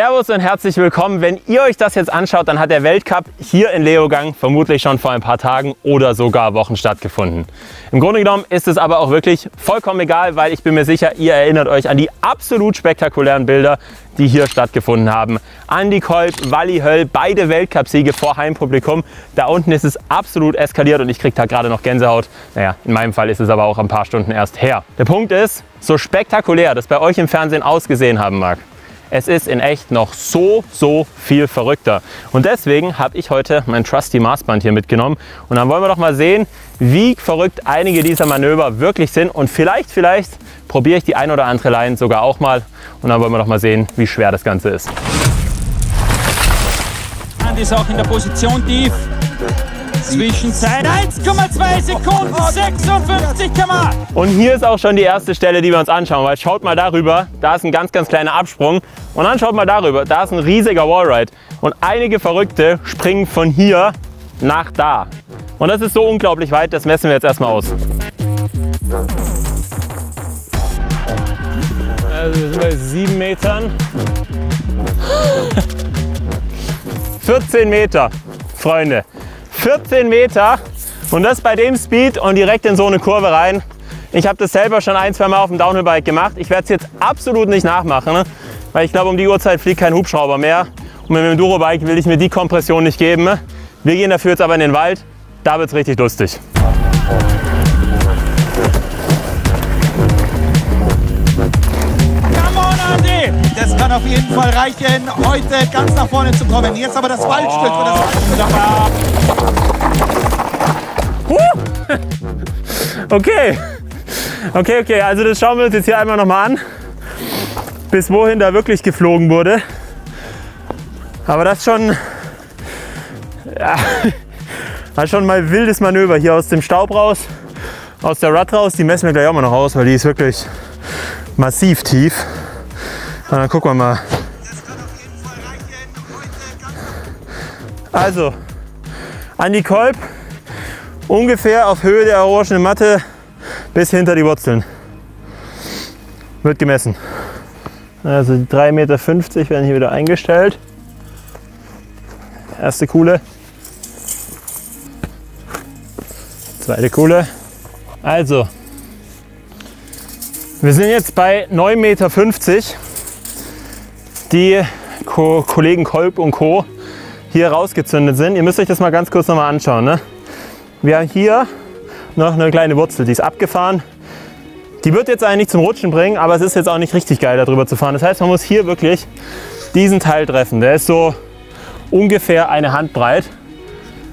Servus und herzlich willkommen. Wenn ihr euch das jetzt anschaut, dann hat der Weltcup hier in Leogang vermutlich schon vor ein paar Tagen oder sogar Wochen stattgefunden. Im Grunde genommen ist es aber auch wirklich vollkommen egal, weil ich bin mir sicher, ihr erinnert euch an die absolut spektakulären Bilder, die hier stattgefunden haben. Andi Kolb, Vali Höll, beide Weltcupsiege vor Heimpublikum. Da unten ist es absolut eskaliert und ich kriege da gerade noch Gänsehaut. Naja, in meinem Fall ist es aber auch ein paar Stunden erst her. Der Punkt ist, so spektakulär das bei euch im Fernsehen ausgesehen haben mag, es ist in echt noch so viel verrückter. Und deswegen habe ich heute mein trusty Maßband hier mitgenommen. Und dann wollen wir doch mal sehen, wie verrückt einige dieser Manöver wirklich sind. Und vielleicht probiere ich die ein oder andere Line sogar auch mal. Und dann wollen wir doch mal sehen, wie schwer das Ganze ist. Andi ist auch in der Position tief. Zwischenzeit 1,2 Sekunden, 56 km/h. Und hier ist auch schon die erste Stelle, die wir uns anschauen, weil schaut mal darüber, da ist ein ganz kleiner Absprung und dann schaut mal darüber, da ist ein riesiger Wallride und einige Verrückte springen von hier nach da. Und das ist so unglaublich weit, das messen wir jetzt erstmal aus. Also wir sind bei 7 Metern. 14 Meter, Freunde. 14 Meter und das bei dem Speed und direkt in so eine Kurve rein. Ich habe das selber schon ein, zwei Mal auf dem Downhillbike gemacht. Ich werde es jetzt absolut nicht nachmachen, ne? Weil ich glaube, um die Uhrzeit fliegt kein Hubschrauber mehr. Und mit dem Endurobike will ich mir die Kompression nicht geben. Ne? Wir gehen dafür jetzt aber in den Wald. Da wird es richtig lustig. Das kann auf jeden Fall reichen, heute ganz nach vorne zu kommen. Jetzt aber das Waldstück. Oh, Okay, also das schauen wir uns jetzt hier einmal nochmal an, bis wohin da wirklich geflogen wurde. Aber das ist schon, ja, das ist schon mal wildes Manöver. Hier aus dem Staub raus, aus der Rut raus, die messen wir gleich auch mal noch aus, weil die ist wirklich massiv tief. Und dann gucken wir mal. Also, Andi Kolb, ungefähr auf Höhe der orangenen Matte bis hinter die Wurzeln. Wird gemessen. Also 3,50 Meter werden hier wieder eingestellt. Erste Kuhle. Zweite Kuhle. Also, wir sind jetzt bei 9,50 Meter. Die Kollegen Kolb und Co. hier rausgezündet sind. Ihr müsst euch das mal ganz kurz nochmal anschauen. Ne? Wir haben hier noch eine kleine Wurzel, die ist abgefahren. Die wird jetzt eigentlich zum Rutschen bringen, aber es ist jetzt auch nicht richtig geil, darüber zu fahren. Das heißt, man muss hier wirklich diesen Teil treffen. Der ist so ungefähr eine Hand breit.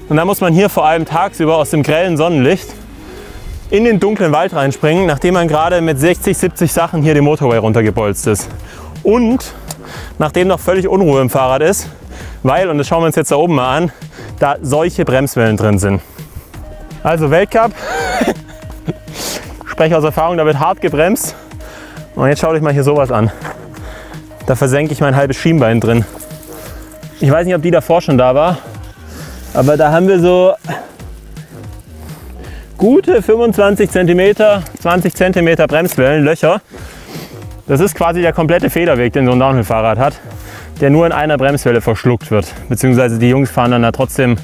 Und dann muss man hier vor allem tagsüber aus dem grellen Sonnenlicht in den dunklen Wald reinspringen, nachdem man gerade mit 60, 70 Sachen hier den Motorway runtergebolzt ist. Und nachdem noch völlig Unruhe im Fahrrad ist, weil, und das schauen wir uns jetzt da oben mal an, da solche Bremswellen drin sind. Also Weltcup, ich spreche aus Erfahrung, da wird hart gebremst. Und jetzt schaut euch mal hier sowas an. Da versenke ich mein halbes Schienbein drin. Ich weiß nicht, ob die davor schon da war, aber da haben wir so gute 25 cm, 20 cm Bremswellen, Löcher. Das ist quasi der komplette Federweg, den so ein Downhill-Fahrrad hat, der nur in einer Bremswelle verschluckt wird. Beziehungsweise die Jungs fahren dann da trotzdem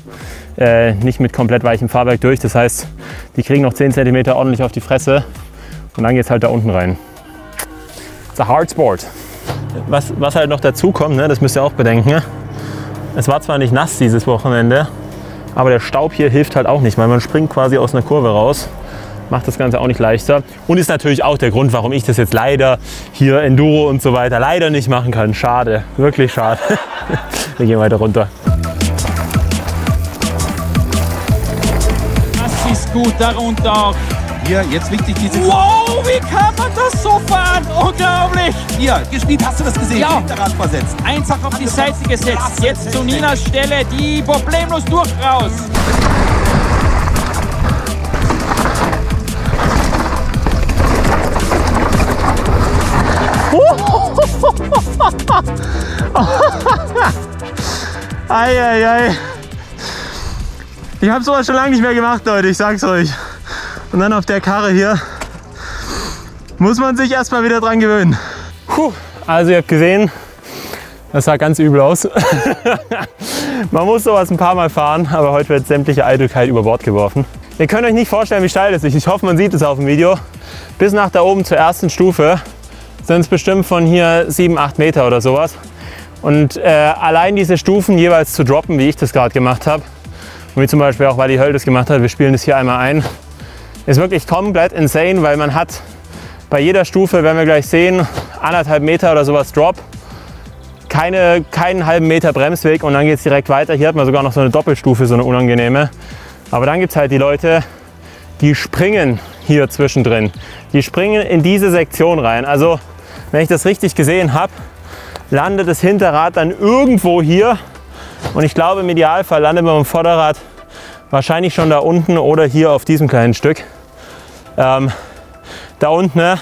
nicht mit komplett weichem Fahrwerk durch. Das heißt, die kriegen noch 10 cm ordentlich auf die Fresse und dann geht es halt da unten rein. It's a hard sport. Was halt noch dazu kommt, ne, das müsst ihr auch bedenken, ne? Es war zwar nicht nass dieses Wochenende, aber der Staub hier hilft halt auch nicht, weil man springt quasi aus einer Kurve raus. Macht das Ganze auch nicht leichter und ist natürlich auch der Grund, warum ich das jetzt leider hier Enduro und so weiter leider nicht machen kann. Schade, wirklich schade. Wir gehen weiter runter. Das ist gut, darunter auch. Hier, jetzt wichtig diese... Wow, wie kann man das so fahren? Unglaublich! Hier, gespielt, hast du das gesehen? Ja. Hinterrad versetzt. Einfach auf die Seite gesetzt. Jetzt zu Ninas Stelle, die problemlos durch raus. Eieiei. Ich habe sowas schon lange nicht mehr gemacht, Leute, ich sag's euch. Und dann auf der Karre hier muss man sich erstmal wieder dran gewöhnen. Puh. Also ihr habt gesehen, Das sah ganz übel aus. Man muss sowas ein paar Mal fahren, aber heute wird sämtliche Eitelkeit über Bord geworfen. Ihr könnt euch nicht vorstellen, wie steil das ist. Ich hoffe, man sieht es auf dem Video. Bis nach da oben zur ersten Stufe sind es bestimmt von hier 7, 8 Meter oder sowas. Und allein diese Stufen jeweils zu droppen, wie ich das gerade gemacht habe, und wie zum Beispiel auch Vali Höll das gemacht hat, wir spielen das hier einmal ein, ist wirklich komplett insane, weil man hat bei jeder Stufe, werden wir gleich sehen, 1,5 Meter oder sowas Drop, keinen halben Meter Bremsweg und dann geht es direkt weiter. Hier hat man sogar noch so eine Doppelstufe, so eine unangenehme. Aber dann gibt es halt die Leute, die springen hier zwischendrin. Die springen in diese Sektion rein. Also wenn ich das richtig gesehen habe, landet das Hinterrad dann irgendwo hier und ich glaube im Idealfall landet man mit dem Vorderrad wahrscheinlich schon da unten oder hier auf diesem kleinen Stück. Da unten, ne?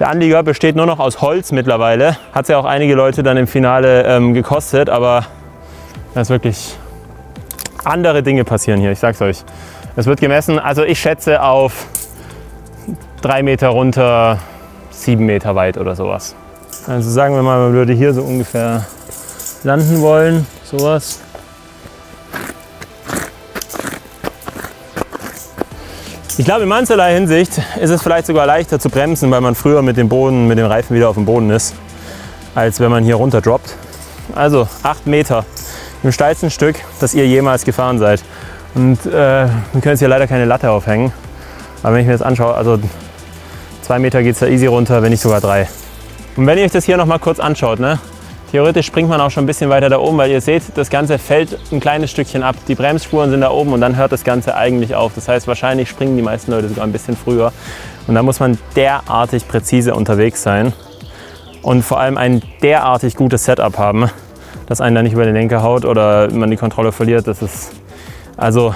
Der Anlieger besteht nur noch aus Holz mittlerweile. Hat es ja auch einige Leute dann im Finale gekostet, aber da ist wirklich andere Dinge passieren hier, ich sag's euch. Es wird gemessen, also ich schätze auf 3 Meter runter, 7 Meter weit oder sowas. Also sagen wir mal, man würde hier so ungefähr landen wollen, sowas. Ich glaube, in mancherlei Hinsicht ist es vielleicht sogar leichter zu bremsen, weil man früher mit dem Reifen wieder auf dem Boden ist, als wenn man hier runter droppt. Also 8 Meter im steilsten Stück, das ihr jemals gefahren seid. Und wir können jetzt hier leider keine Latte aufhängen. Aber wenn ich mir das anschaue, also 2 Meter geht es da easy runter, wenn nicht sogar 3. Und wenn ihr euch das hier nochmal kurz anschaut, ne? Theoretisch springt man auch schon ein bisschen weiter da oben, weil ihr seht, das Ganze fällt ein kleines Stückchen ab. Die Bremsspuren sind da oben und dann hört das Ganze eigentlich auf. Das heißt, wahrscheinlich springen die meisten Leute sogar ein bisschen früher. Und da muss man derartig präzise unterwegs sein und vor allem ein derartig gutes Setup haben, dass einen da nicht über den Lenker haut oder man die Kontrolle verliert. Das ist also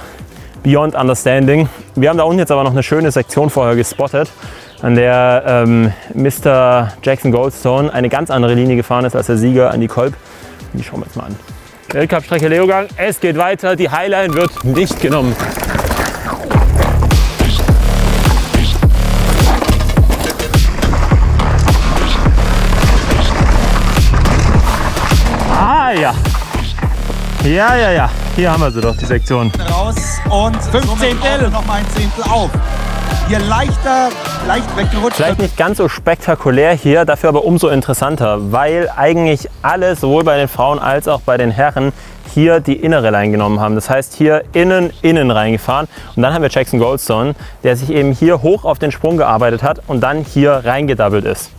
beyond understanding. Wir haben da unten jetzt aber noch eine schöne Sektion vorher gespottet, an der Mr. Jackson Goldstone eine ganz andere Linie gefahren ist als der Sieger Andi Kolb. Die schauen wir jetzt mal an. Weltcup-Strecke Leogang, es geht weiter, die Highline wird nicht genommen. Ah ja, ja, ja, ja, hier haben wir sie doch, die Sektion. Raus und 15 noch mal ein Zehntel auf. Hier leicht weggerutscht. Vielleicht nicht ganz so spektakulär hier, dafür aber umso interessanter, weil eigentlich alle, sowohl bei den Frauen als auch bei den Herren, hier die innere Line genommen haben. Das heißt hier innen reingefahren und dann haben wir Jackson Goldstone, der sich eben hier hoch auf den Sprung gearbeitet hat und dann hier reingedabbelt ist.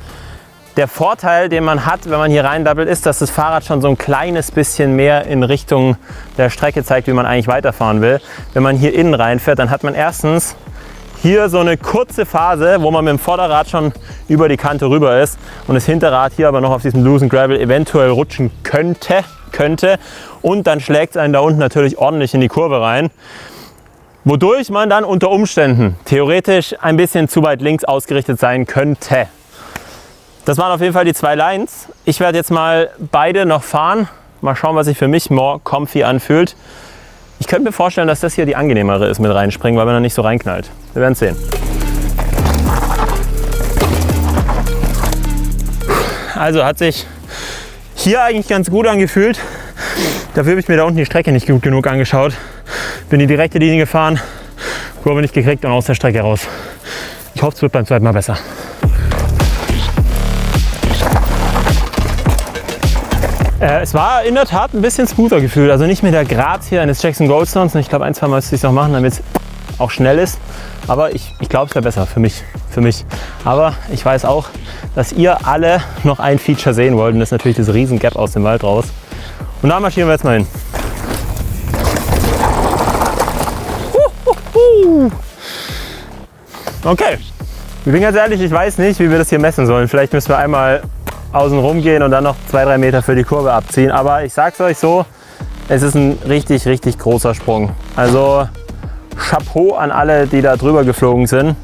Der Vorteil, den man hat, wenn man hier reindabbelt, ist, dass das Fahrrad schon so ein kleines bisschen mehr in Richtung der Strecke zeigt, wie man eigentlich weiterfahren will. Wenn man hier innen reinfährt, dann hat man erstens hier so eine kurze Phase, wo man mit dem Vorderrad schon über die Kante rüber ist und das Hinterrad hier aber noch auf diesem loosen Gravel eventuell rutschen könnte. Und dann schlägt es einen da unten natürlich ordentlich in die Kurve rein, wodurch man dann unter Umständen theoretisch ein bisschen zu weit links ausgerichtet sein könnte. Das waren auf jeden Fall die zwei Lines. Ich werde jetzt mal beide noch fahren. Mal schauen, was sich für mich more comfy anfühlt. Ich könnte mir vorstellen, dass das hier die angenehmere ist mit reinspringen, weil man da nicht so reinknallt. Wir werden es sehen. Also hat sich hier eigentlich ganz gut angefühlt. Dafür habe ich mir da unten die Strecke nicht gut genug angeschaut. Bin die direkte Linie gefahren, Kurve nicht gekriegt und aus der Strecke raus. Ich hoffe, es wird beim zweiten Mal besser. Es war in der Tat ein bisschen smoother gefühlt, also nicht mehr der Grad hier eines Jackson Goldstones. Ich glaube, ein, zwei Mal müsste ich es noch machen, damit es auch schnell ist. Aber ich glaube, es wäre besser für mich, Aber ich weiß auch, dass ihr alle noch ein Feature sehen wollt. Und das ist natürlich das riesen Gap aus dem Wald raus. Und da marschieren wir jetzt mal hin. Okay, ich bin ganz ehrlich, ich weiß nicht, wie wir das hier messen sollen. Vielleicht müssen wir einmal außen rum gehen und dann noch 2-3 Meter für die Kurve abziehen. Aber ich sag's euch so, es ist ein richtig großer Sprung. Also Chapeau an alle, die da drüber geflogen sind.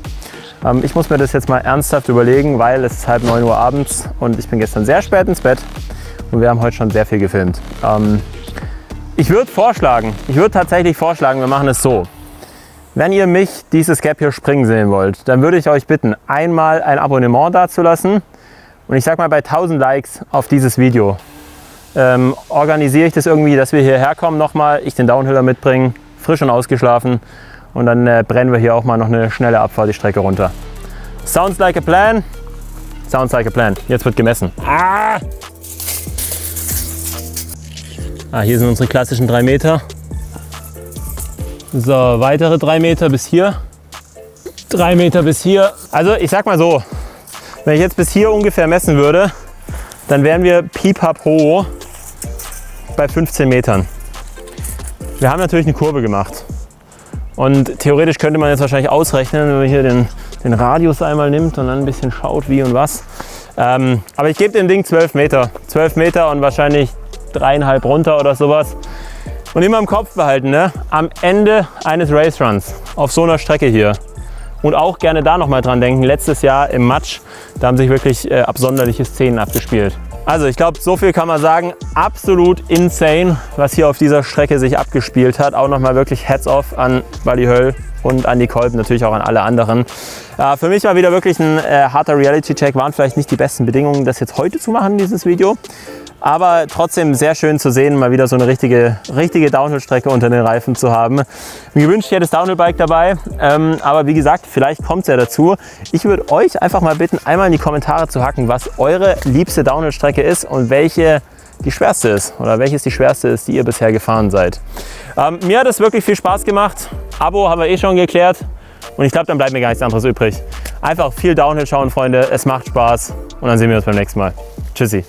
Ich muss mir das jetzt mal ernsthaft überlegen, weil es ist halb 9 Uhr abends und ich bin gestern sehr spät ins Bett und wir haben heute schon sehr viel gefilmt. Ich würde vorschlagen, wir machen es so. Wenn ihr mich dieses Gap hier springen sehen wollt, dann würde ich euch bitten, einmal ein Abonnement dazulassen. Und ich sag mal, bei 1000 Likes auf dieses Video organisiere ich das irgendwie, dass wir hierher kommen nochmal, ich den Downhiller mitbringe, frisch und ausgeschlafen, und dann brennen wir hier auch mal noch eine schnelle Abfahrt die Strecke runter. Sounds like a plan. Sounds like a plan. Jetzt wird gemessen. Hier sind unsere klassischen 3 Meter. So, weitere 3 Meter bis hier. 3 Meter bis hier. Also ich sag mal so, wenn ich jetzt bis hier ungefähr messen würde, dann wären wir pipapo bei 15 Metern. Wir haben natürlich eine Kurve gemacht. Und theoretisch könnte man jetzt wahrscheinlich ausrechnen, wenn man hier den Radius einmal nimmt und dann ein bisschen schaut, wie und was. Aber ich gebe dem Ding 12 Meter. 12 Meter und wahrscheinlich 3,5 runter oder sowas. Und immer im Kopf behalten, ne? Am Ende eines Raceruns, auf so einer Strecke hier. Und auch gerne da nochmal dran denken, letztes Jahr im Matsch, da haben sich wirklich absonderliche Szenen abgespielt. Also ich glaube, so viel kann man sagen, absolut insane, was hier auf dieser Strecke sich abgespielt hat. Auch nochmal wirklich Hats off an Vali Höll und Andi Kolb, natürlich auch an alle anderen. Für mich war wieder wirklich ein harter Reality-Check, waren vielleicht nicht die besten Bedingungen, das jetzt heute zu machen, dieses Video. Aber trotzdem sehr schön zu sehen, mal wieder so eine richtige Downhill-Strecke unter den Reifen zu haben. Mir gewünscht, ich hätte das Downhill-Bike dabei, aber wie gesagt, vielleicht kommt es ja dazu. Ich würde euch einfach mal bitten, einmal in die Kommentare zu hacken, was eure liebste Downhill-Strecke ist und welche die schwerste ist oder welches die schwerste ist, die ihr bisher gefahren seid. Mir hat es wirklich viel Spaß gemacht. Abo haben wir eh schon geklärt und ich glaube, dann bleibt mir gar nichts anderes übrig. Einfach viel Downhill schauen, Freunde, es macht Spaß und dann sehen wir uns beim nächsten Mal. Tschüssi.